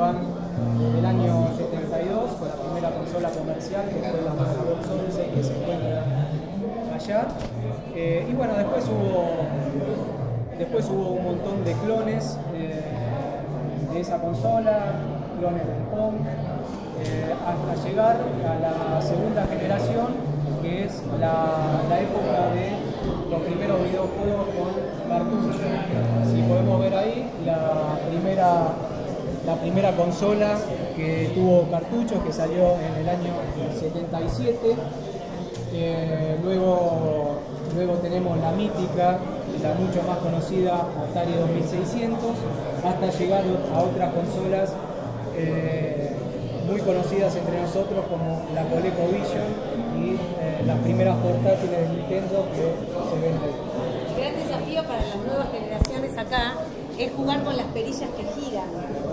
van el año 72 con la primera consola comercial, que fue la Magnavox 11, que se encuentra allá. Y bueno, después hubo un montón de clones de esa consola, clones del Pong, hasta llegar a la segunda generación, que es la época de los primeros videojuegos con cartuchos. Si podemos ver ahí, la primera consola que tuvo cartuchos, que salió en el año 77. Luego tenemos la mítica, la mucho más conocida Atari 2600, hasta llegar a otras consolas muy conocidas entre nosotros como la ColecoVision y las primeras portátiles de Nintendo que se venden. El gran desafío para las nuevas generaciones acá es jugar con las perillas que giran.